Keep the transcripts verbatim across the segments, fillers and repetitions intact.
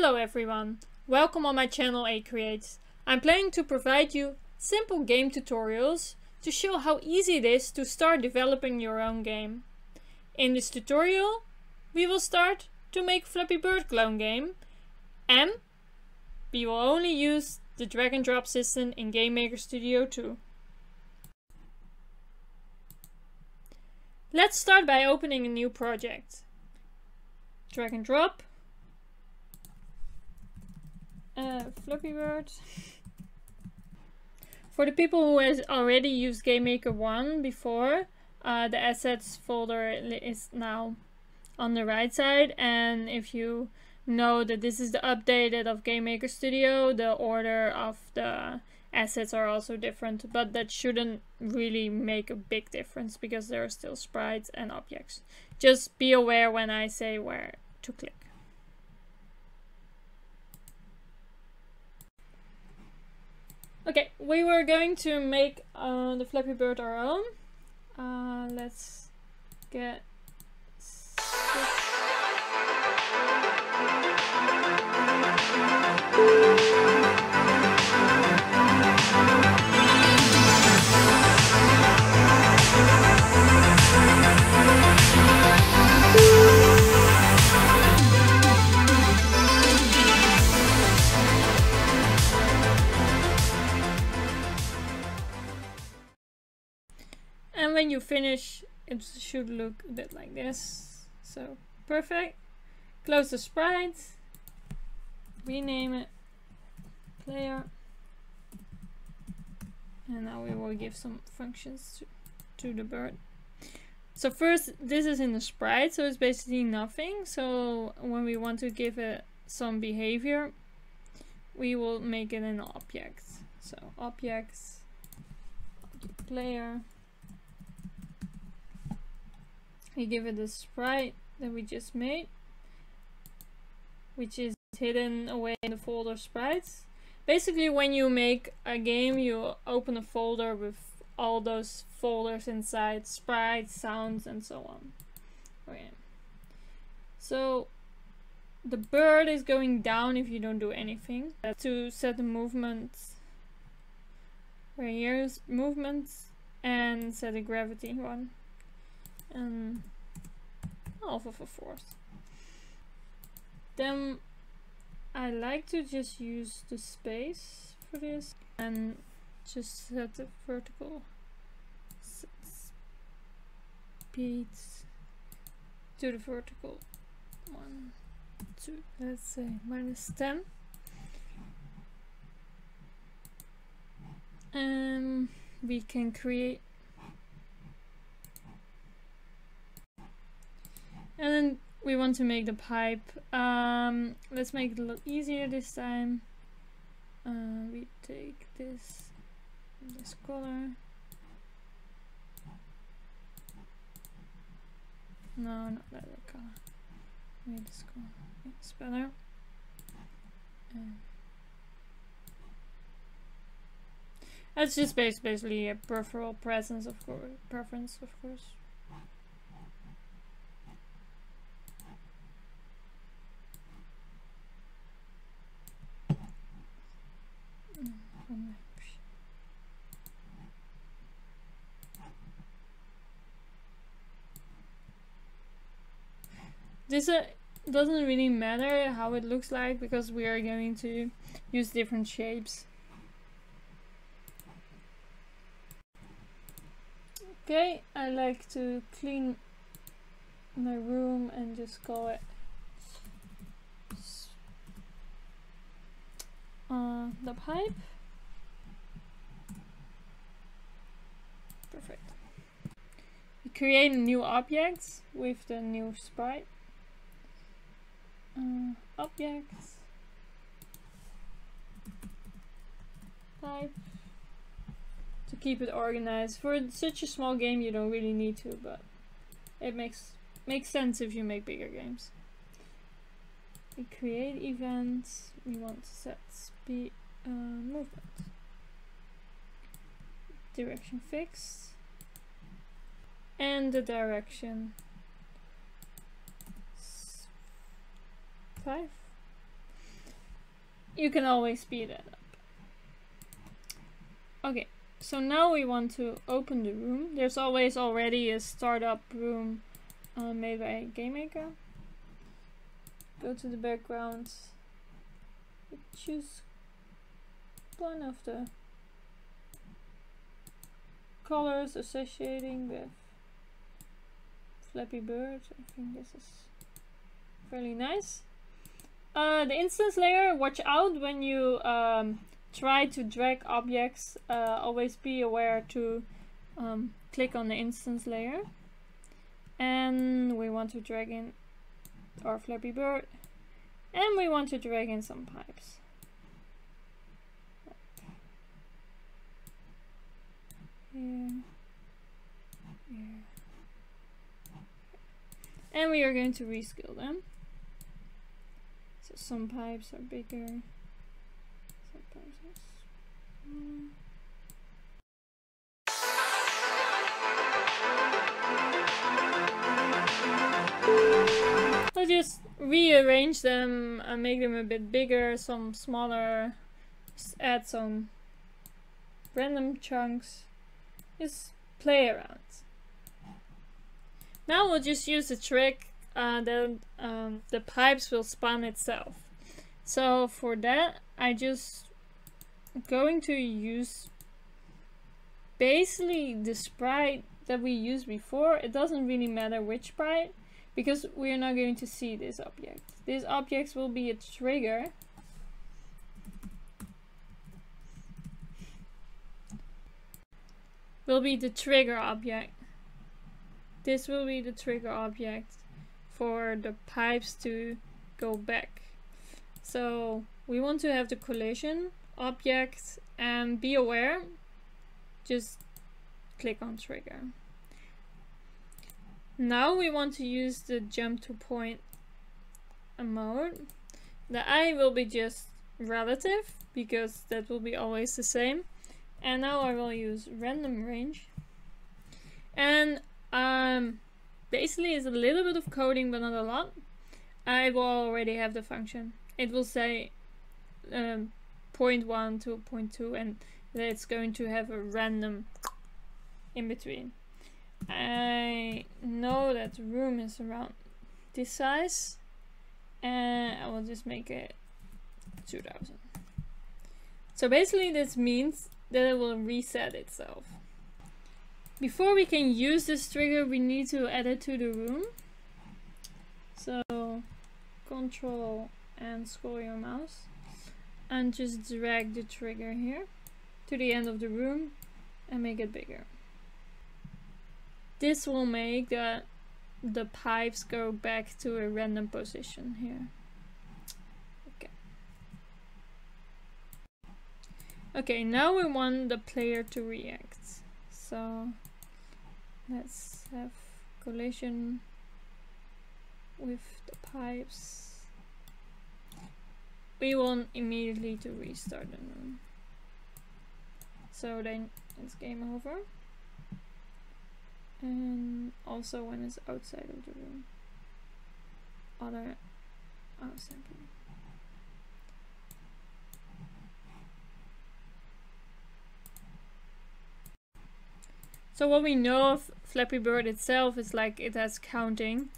Hello everyone, welcome on my channel A Creates. I'm planning to provide you simple game tutorials to show how easy it is to start developing your own game. In this tutorial we will start to make Flappy Bird clone game, and we will only use the drag and drop system in GameMaker Studio two. Let's start by opening a new project. Drag and drop. Uh, Flappy Bird. For the people who has already used GameMaker one before, uh, the assets folder is now on the right side, and if you know that this is the updated of GameMaker Studio, the order of the assets are also different, but that shouldn't really make a big difference because there are still sprites and objects. Just be aware when I say where to click. Okay, we were going to make uh, the Flappy Bird our own. Uh, let's get and when you finish, it should look a bit like this. So perfect. Close the sprite. Rename it player. And now we will give some functions to, to the bird. So first, this is in the sprite, so it's basically nothing. So when we want to give it some behavior, we will make it an object. So objects, object player. We give it the sprite that we just made, which is hidden away in the folder sprites. Basically, when you make a game, you open a folder with all those folders inside, sprites, sounds, and so on. Okay, so the bird is going down if you don't do anything. Uh, to set the movement, right here is movement, and set the gravity one, and half of a fourth. Then I like to just use the space for this and just set the vertical speed to the vertical one, two, let's say minus ten. And we can create, and then we want to make the pipe. Um, let's make it a little easier this time. Uh, we take this, this color. No, not that color. Wait, this color. It's better. Uh, that's just basically a peripheral presence, of course. Preference, of course. This uh, doesn't really matter how it looks like because we are going to use different shapes. Okay, I like to clean my room and just call it uh, the pipe. Perfect. We create new objects with the new sprite. Uh, objects, type, to keep it organized. For such a small game you don't really need to, but it makes makes sense if you make bigger games. We create events, we want to set speed, uh, movement, direction fixed, and the direction five. you can always speed that up. Okay, so now we want to open the room. There's always already a startup room uh, made by GameMaker. Go to the background, choose one of the colors associating with Flappy Bird. I think this is fairly nice. Uh, the instance layer, watch out when you um, try to drag objects. Uh, always be aware to um, click on the instance layer. And we want to drag in our Flappy Bird. And we want to drag in some pipes. Here. Here. And we are going to rescale them. So some pipes are bigger, some pipes are smaller. I'll just rearrange them and make them a bit bigger, some smaller, just add some random chunks, just play around. Now we'll just use the trick uh, that um, the pipes will spawn itself. So for that, I just going to use basically the sprite that we used before. It doesn't really matter which sprite, because we are not going to see this object. This object will be a trigger. Will be the trigger object. This will be the trigger object for the pipes to go back. So we want to have the collision object, and be aware, just click on trigger. Now we want to use the jump to point mode. The I will be just relative, because that will be always the same. And now I will use random range. And um, basically it's a little bit of coding, but not a lot. I will already have the function. It will say um, point one to point two, and it's going to have a random in between. I know that the room is around this size, and I will just make it two thousand. So basically this means that it will reset itself. Before we can use this trigger, we need to add it to the room. So control and scroll your mouse and just drag the trigger here to the end of the room and make it bigger. This will make the, the pipes go back to a random position here. Okay. Okay, now we want the player to react. So let's have collision with the pipes. We want immediately to restart the room. So then it's game over. And also when it's outside of the room. Other outside room. So what we know of Flappy Bird itself is like it has counting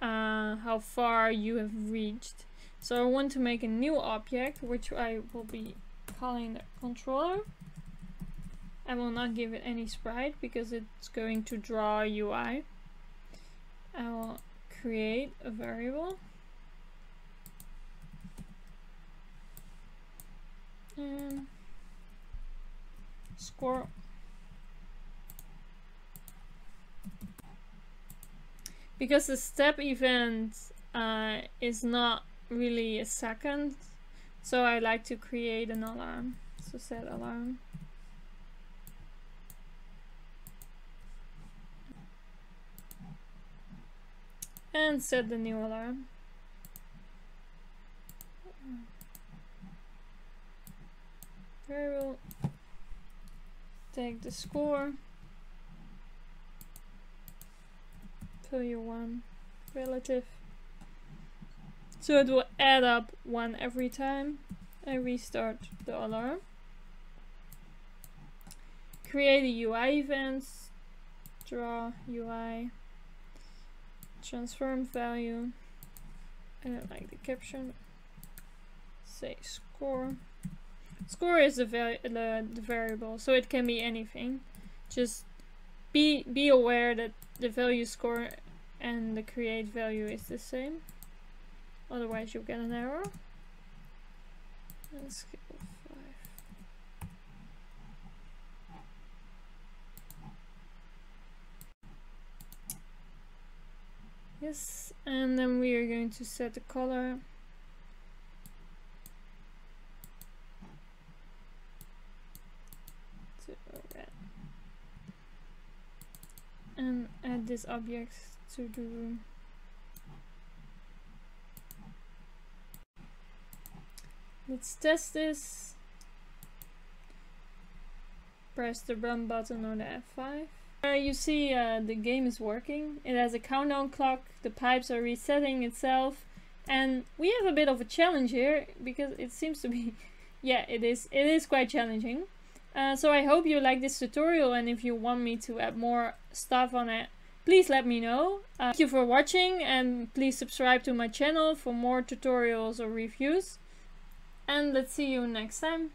uh, how far you have reached. So I want to make a new object, which I will be calling the controller. I will not give it any sprite because it's going to draw a U I. I will create a variable. And score. Because the step event uh, is not really a second, so I like to create an alarm. So set alarm. And set the new alarm. Variable. Take the score. Fill your one relative. So it will add up one every time. and restart the alarm. Create a U I events, draw U I, transform value, and then like the caption, say score. Score is the, val the, the variable, so it can be anything. Just be, be aware that the value score and the create value is the same. Otherwise you'll get an error. Let's go five. Yes, and then we are going to set the color. And add this object to the room. Let's test this. Press the run button on the F five. Uh, you see uh, the game is working. It has a countdown clock, the pipes are resetting itself, and we have a bit of a challenge here because it seems to be yeah, it is it is quite challenging. Uh, so I hope you like this tutorial, and if you want me to add more stuff on it, please let me know. Uh, thank you for watching, and please subscribe to my channel for more tutorials or reviews. And let's see you next time.